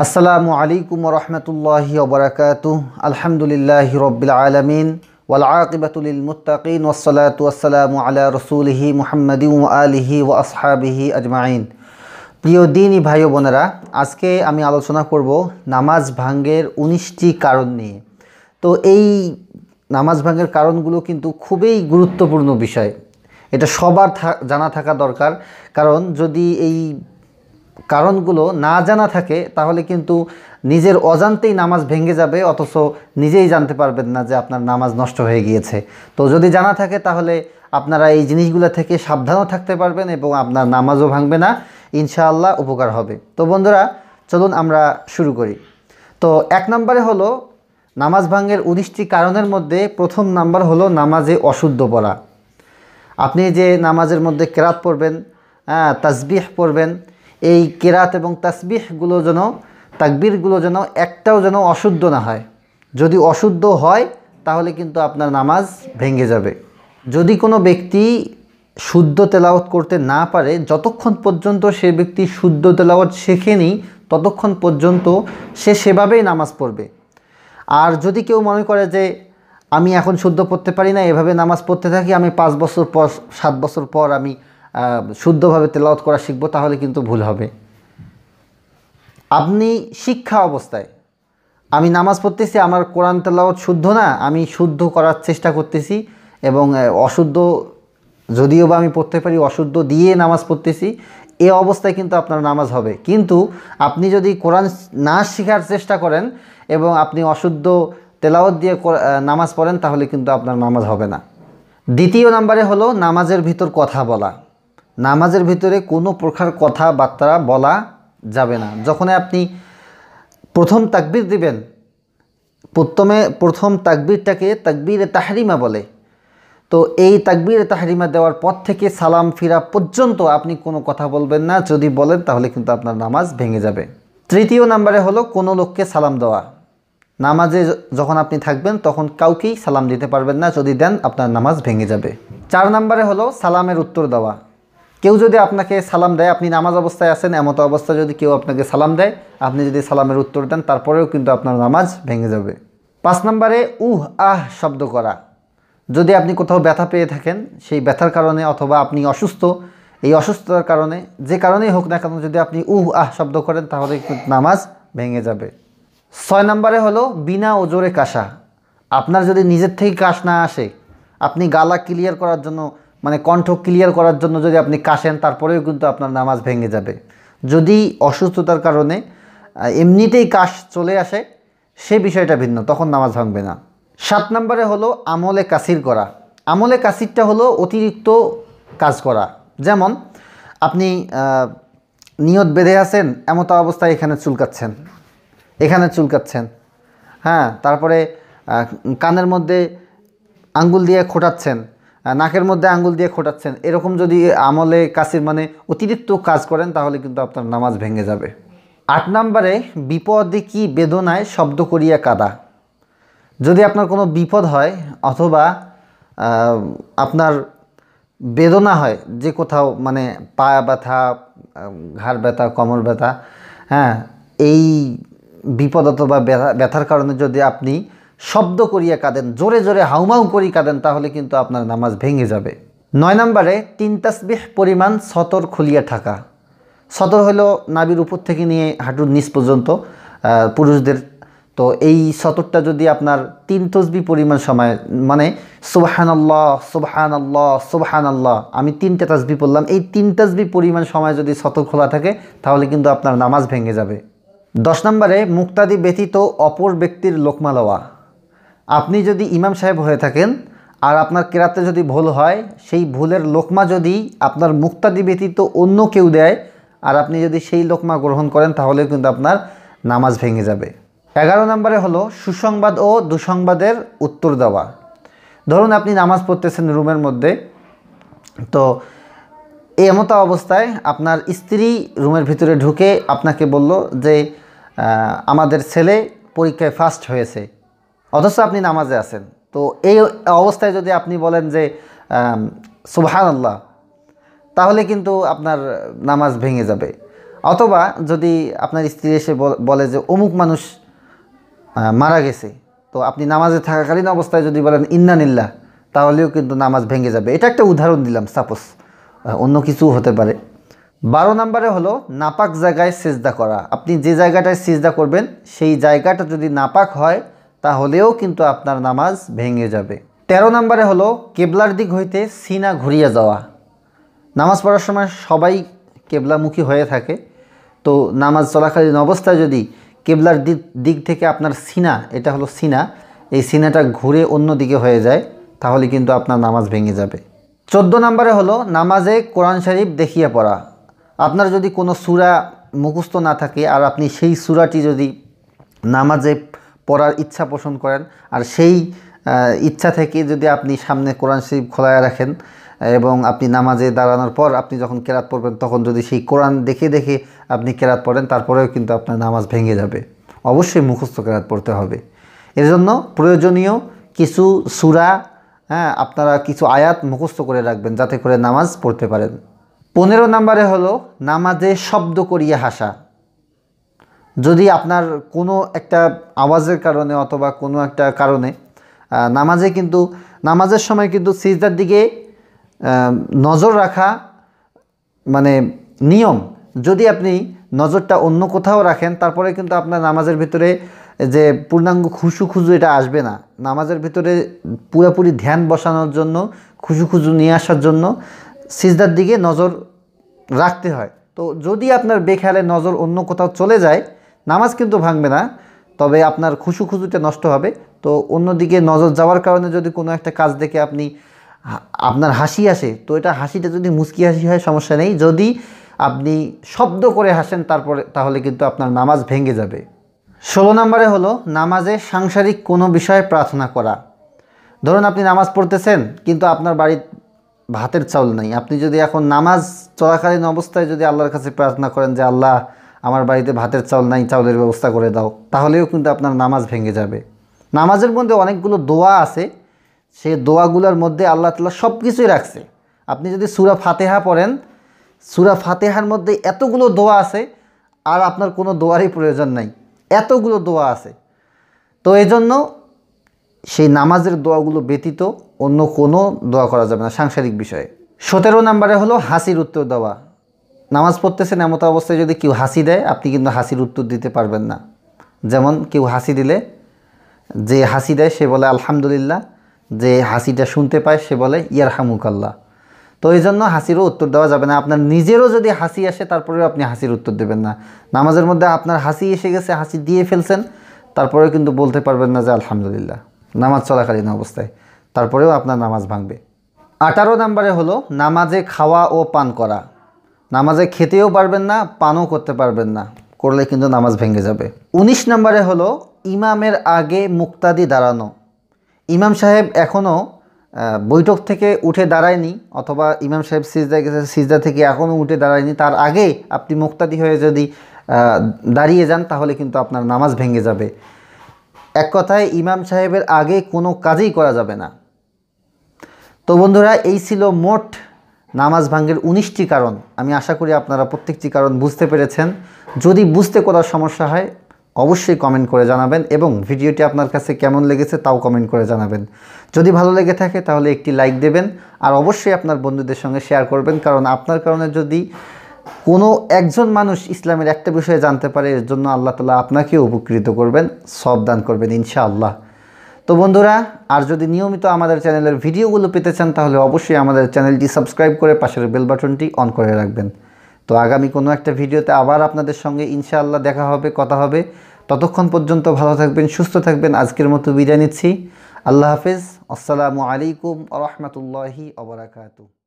अस्सलामु अलैकुम वरहमतुल्लाहि वबरकातुह। अल्हम्दुलिल्लाहि रब्बिल आलमीन वल आक़िबतु लिल मुत्तक़ीन वस्सलातु वस्सलामु अला रसूलिहि मुहम्मदिन व आलिहि व असहाबिहि अजमाइन। प्रिय दीनी भाई बोनेरा, आजके आमी आलोचना करब नामाज भांगेर 19टी कारण निये। तो एई नामाज भांगेर कारणगुलो किन्तु खूबई गुरुत्वपूर्ण विषय, एटा सबार जाना थाका दरकार। कारण जदि एई कारणगुलो ना जाना थाके ताहले किन्तु निजेर अजान्तेई नामाज भेंगे जाबे, अथच निजेई जानते पारबेन ना जे आपनार नामाज नष्ट हये गियेछे। तो जदि जाना थाके ताहले आपनारा एई जिनिसगुलो थेके साबधानो थाकते पारबेन एबं आपनार नामाजो भांगबे ना, इनशाआल्लाह उपकार हबे। तो बन्धुरा चलुन आमरा शुरू करी। तो एक नम्बरे हलो नामाज भांगेर 19टी कारणेर मध्ये प्रथम नम्बर हलो नामाजे अशुद्ध पड़ा। आपनि जे नामाजेर मध्ये किरात पड़बेन, तस्बिह पड़बेन, এই কেরাত এবং তাসবিহগুলো যেন, তাকবীরগুলো যেন একটাও যেন অশুদ্ধ না হয়। যদি অশুদ্ধ হয় তাহলে কিন্তু আপনার নামাজ ভেঙে যাবে। যদি কোনো ব্যক্তি শুদ্ধ তেলাওয়াত করতে না পারে, যতক্ষণ পর্যন্ত সে ব্যক্তি শুদ্ধ তেলাওয়াত শেখেনি ততক্ষণ পর্যন্ত সে সেভাবেই নামাজ পড়বে। আর যদি কেউ মনে করে যে আমি এখন শুদ্ধ পড়তে পারি না, এভাবে নামাজ পড়তে থাকি, আমি 5 বছর পর 7 বছর পর আমি शुद्धभावे तेलावत करा शिखब, ताहले किन्तु भूल हबे। आपनी शिक्षा अवस्थाय आमी नामाज पढ़तेछि, आमार कुरान तेलावत शुद्ध ना, आमी शुद्ध करार चेष्टा करतेछि एबं अशुद्ध जदिओ बा आमी पढ़ते पारी अशुद्ध दिये नामाज पढ़तेछि, ए अवस्थाय किन्तु आपनार नामाज हबे। किन्तु आपनी जदि कुरान ना शिखार चेष्टा करेन एबं आपनी अशुद्ध तेलावत दिये नामाज पढ़ेन ताहले किन्तु आपनार नामाज हबे ना। द्वितीय नम्बरे हलो नामाजेर भितर कथा बला। नामाजेर भितरे कोनो प्रकार कथा बार्ता बला जाबे ना। जखने आपनी प्रथम तकबीर दिबेन, प्रथम तकबीरटाके तकबीरे ताहरिमा बोले। तो एई तकबीरे ताहरिमा देवार पर थेके सालाम फिरा पर्यन्त आपनी कोनो कथा बोलबेन ना, जदि बोलेन ताहले किन्तु आपनार नामाज भेंगे जाबे। तृतीय नम्बरे हलो कोनो लोकके सालाम देवा। नामाजे जखन आपनी थाकबेन तखन काउकेई सालाम दिते पारबेन ना, जदि देन आपनार नामाज भेंगे जाबे। 4 नम्बरे हलो सालामेर उत्तर देवा। কেউ যদি আপনাকে সালাম দেয়, আপনি নামাজ অবস্থায় আছেন, এমত অবস্থায় যদি কেউ আপনাকে সালাম দেয়, আপনি যদি সালামের উত্তর দেন তারপরেও কিন্তু আপনার নামাজ ভেঙে যাবে। 5 নম্বরে উহ আহ শব্দ করা। যদি আপনি কোথাও ব্যথা পেয়ে থাকেন, সেই ব্যথার কারণে অথবা আপনি অসুস্থ, এই অসুস্থতার কারণে, যে কারণেই হোক না কেন, যদি আপনি উহ আহ শব্দ করেন তাহলে কিন্তু নামাজ ভেঙে যাবে। 6 নম্বরে হলো বিনা ওজরে কাশা। আপনার যদি নিজের থেকে কাশ না আসে, আপনি গালা ক্লিয়ার করার জন্য মানে কণ্ঠ ক্লিয়ার করার জন্য যদি আপনি কাশেন তারপরেও কিন্তু আপনার নামাজ ভেঙে যাবে। যদি অসুস্থতার কারণে এমনিতেই কাশ চলে আসে সে বিষয়টা ভিন্ন, তখন নামাজ ভাঙবে না। 7 নম্বরে হলো আমলে কাসির করা। আমলে কাসিরটা হলো অতিরিক্ত কাজ করা। যেমন আপনি নিয়ত বেঁধে আছেন, এমতো অবস্থায় এখানে চুলকাচ্ছেন, এখানে চুলকাচ্ছেন, হ্যাঁ, তারপরে কানের মধ্যে আঙ্গুল দিয়ে খোঁটাচ্ছেন, নাকের মধ্যে আঙ্গুল দিয়ে খোঁটাচ্ছেন, এরকম যদি আমলে কাসির মানে অতিরিক্ত কাজ করেন তাহলে কিন্তু আপনার নামাজ ভেঙে যাবে। 8 নম্বরে বিপদে কি বেদনায় শব্দ করিয়া কাঁদা। যদি আপনার কোনো বিপদ হয় অথবা আপনার বেদনা হয়, যে কোথাও মানে পায়া ব্যথা, ঘাড় ব্যথা, কোমর ব্যথা, হ্যাঁ, এই বিপদ অথবা ব্যথার কারণে যদি আপনি শব্দ করিয়া কাঁদেন, জোরে জোরে হাউমাউ করি কাঁদেন, তাহলে কিন্তু আপনার নামাজ ভেঙে যাবে। 9 নম্বরে 3 তাসবিহ পরিমাণ সতর খুলিয়া থাকা। সতর হলো নাভির উপর থেকে নিয়ে হাঁটুর নিচ পর্যন্ত পুরুষদের। তো এই সতরটা যদি আপনার 3 তাসবিহ পরিমাণ সময় মানে সুবহানাল্লাহ সুবহানাল্লাহ সুবহানাল্লাহ, আমি 3টা তাসবিহ বললাম, এই 3 তাসবিহ পরিমাণ সময় যদি সতর খোলা থাকে তাহলে কিন্তু আপনার নামাজ ভেঙে যাবে। 10 নম্বরে মুক্তাদি ব্যতীত অপর ব্যক্তির লোকমা লওয়া। আপনি যদি ইমাম সাহেব হয়ে থাকেন আর আপনার কেরাতে যদি ভুল হয়, সেই ভুলের লোকমা যদি আপনার মুক্তাদি ব্যতীত অন্য কেউ দেয় আর আপনি যদি সেই লোকমা গ্রহণ করেন তাহলে কিন্তু আপনার নামাজ ভেঙে যাবে। 11 নম্বরে হলো সুসংবাদ ও দুঃসংবাদের উত্তর দেওয়া। ধরুন আপনি নামাজ পড়তেছেন রুমের মধ্যে, তো এমতো অবস্থায় আপনার স্ত্রী রুমের ভিতরে ঢুকে আপনাকে বলল যে আমাদের ছেলে পরীক্ষায় ফার্স্ট হয়েছে, অথচ আপনি নামাজে আছেন। তো এই অবস্থায় যদি আপনি বলেন যে সুবহানাল্লাহ, তাহলে কিন্তু আপনার নামাজ ভেঙে যাবে। अथवा जदि आपनार स्त्री एसे बोले जे अमुक मानुष मारा गेछे तो आपनि नामाजे थाकाकालीन अवस्थाय जदि बोलेन इन्ना लिल्लाह ताहलेও किन्तु नामाज भेंगे जाबे। एटा एकटा उदाहरण दिलाम, सपोज अन्य किछु होते पारे। 12 नम्बरे हलो नापाक जायगाय सिजदा करा। आपनि जे जायगाटाय सिजदा करबेन सेई जायगाटा जदि नापाक हय ताहलेও किन्तु आपनार नामाज भेंगे जाबे। 13 नम्बरे हलो केबलार दिक हইতে सीना घुरिया जावा। नामाज पढ़ार समय सबाई केबलामुखी हয়ে থাকে, तो नामाज चलाकालीन अवस्थाय जदि केबलार दिक थेके आपनार सीना, एटा हलो सीना, एई सीनाटा घुरे अन्य दिके हয়ে যায়, ताहले किन्तु आपनार नामाज भेंगे जाबे। 14 नम्बरे हलो नामाजे कुरान शरीफ देखिया पड़ा। आपनार जदि कोनो सूरा मुखस्थ ना थाके आर आपनि सेई सूराटी जदि नामाजे पढ़ार इच्छा पोषण करेन आर सेई इच्छा थेके जदि आपनि सामने कुरान शरीफ खोलाया राखेन एबं आपनि नामाजे दाड़ानोर पर आपनि जखन केरात पड़बेन तखन जदि सेई कुरान देखे देखे आपनि केरात पड़ेन तारपरेও किन्तु आपनार नामाज भेंगे जाबे। अवश्यई मुखस्थ केरात पड़ते हबे। एर जन्य प्रयोजनीय किछु सूरा, हाँ, आपनारा किछु आयात मुखस्थ करे राखबेन जाते करे नामाज पढ़ते पारेन। 15 नम्बरे हलो नामाजे शब्द करिया हासा। जदि आपनार कोनो एकटा आवाजेर कारणे अथवा कोनो एकटा कारणे नामाजे किन्तु नामाजेर समय किन्तु सिजदार दिके नजर राखा माने नियम। जदि आपनि नजरटा अन्य कोथाओ राखेन तारपरे किन्तु आपनार नामाजेर भितरे যে পূর্ণাঙ্গ খুশু খুজু এটা আসবে না। নামাজের ভিতরে পুরোপুরি ধ্যান বসানোর জন্য খুশু খুজু নিয়ে আসার জন্য সিজদার দিকে নজর রাখতে হয়। তো যদি আপনার বেখেয়ালে নজর অন্য কোথাও চলে যায় নামাজ কিন্তু ভাঙবে না, তবে আপনার খুশু খুজুটা নষ্ট হবে। তো অন্য দিকে নজর যাওয়ার কারণে যদি কোনো একটা কাজ দেখে আপনি আপনার হাসি আসে, তো এটা হাসিটা যদি মুচকি হাসি হয় সমস্যা নেই, যদি আপনি শব্দ করে হাসেন তারপরে তাহলে কিন্তু আপনার নামাজ ভেঙে যাবে। 16 नम्बरे हलो नामाजे सांसारिक कोनो विषय प्रार्थना करा। धरुन आपनि नामाज पढ़तेछेन किन्तु आपनार बाड़ीत भातेर चाउल नाई, आपनि जदि एखन नामाज चलाकालीन अवस्थाय जदि आल्लाहर काछे प्रार्थना करेन जे आल्लाह आमार बाड़ीते भातेर चाउल नाई, चाउलेर व्यवस्था करे दाओ, ताहलेও কিন্তু আপনার নামাজ ভেঙে যাবে। নামাজের মধ্যে অনেকগুলো দোয়া আছে, সেই দোয়াগুলোর মধ্যে আল্লাহ তাআলা সবকিছুই রাখছে। আপনি যদি সূরা ফাতিহা পড়েন, সূরা ফাতিহার মধ্যে এতগুলো দোয়া আছে আর আপনার কোনো দোয়ারই প্রয়োজন নাই, এতগুলো দোয়া আছে। তো এজন্য সেই নামাজের দোয়াগুলো ব্যতীত অন্য কোনো দোয়া করা যাবে না সাংসারিক বিষয়ে। 17 নম্বরে হলো হাসির উত্তর দেওয়া। নামাজ পড়তেছেন এমন অবস্থায় যদি কেউ হাসি দেয় আপনি কিন্তু হাসির উত্তর দিতে পারবেন না। যেমন কেউ হাসি দিলে যে হাসি দেয় সে বলে আলহামদুলিল্লাহ, যে হাসিটা শুনতে পায় সে বলে ইয়ারহামুকাল্লাহ। তো এজন্য হাসিরও উত্তর দেওয়া যাবে না। আপনার নিজেরও যদি হাসি আসে তারপরেও আপনি হাসির উত্তর দেবেন না। নামাজের মধ্যে আপনার হাসি এসে গেছে, হাসি দিয়ে ফেলছেন, তারপরেও কিন্তু বলতে পারবেন না যে আলহামদুলিল্লাহ নামাজ চলাকালীন অবস্থায়, তারপরেও আপনার নামাজ ভাঙবে। 18 নম্বরে হলো নামাজে খাওয়া ও পান করা। নামাজে খেতেও পারবেন না, পানও করতে পারবেন না, করলে কিন্তু নামাজ ভেঙে যাবে। 19 নম্বরে হলো ইমামের আগে মুক্তাদি দাঁড়ানো। ইমাম সাহেব এখনও বৈঠক থেকে উঠে দাঁড়ায়নি অথবা ইমাম সাহেব সিজদায় গেছে, সিজদা থেকে এখনও উঠে দাঁড়ায়নি, তার আগে আপনি মুক্তাদি হয়ে যদি দাঁড়িয়ে যান তাহলে কিন্তু আপনার নামাজ ভেঙে যাবে। এক কথায় ইমাম সাহেবের আগে কোনো কাজই করা যাবে না। তো বন্ধুরা, এই ছিল মোট নামাজ ভাঙের 19টি কারণ। আমি আশা করি আপনারা প্রত্যেকটি কারণ বুঝতে পেরেছেন। যদি বুঝতে কোনো সমস্যা হয় অবশ্যই কমেন্ট করে জানাবেন এবং ভিডিওটি আপনার কাছে কেমন লেগেছে তাও কমেন্ট করে জানাবেন। যদি ভালো লেগে থাকে তাহলে একটি লাইক দেবেন আর অবশ্যই আপনার বন্ধুদের সঙ্গে শেয়ার করবেন, কারণ আপনার কারণে যদি কোনো একজন মানুষ ইসলামের একটা বিষয়ে জানতে পারে এর জন্য আল্লাহ তাআলা আপনাকে উপকৃত করবেন, সব দান করবেন ইনশাআল্লাহ। তো বন্ধুরা, আর যদি নিয়মিত আমাদের চ্যানেলের ভিডিওগুলো পেতে চান তাহলে অবশ্যই আমাদের চ্যানেলটি সাবস্ক্রাইব করে পাশের বেল বাটনটি অন করে রাখবেন। তো আগামী কোনো একটা ভিডিওতে আবার আপনাদের সঙ্গে ইনশাআল্লাহ দেখা হবে, কথা হবে। ততক্ষণ পর্যন্ত ভালো থাকবেন, সুস্থ থাকবেন। আজকের মতো বিদায় নিচ্ছি। আল্লাহ হাফেজ। আসসালামু আলাইকুম ওয়া রাহমাতুল্লাহি ওয়া বারাকাতুহু।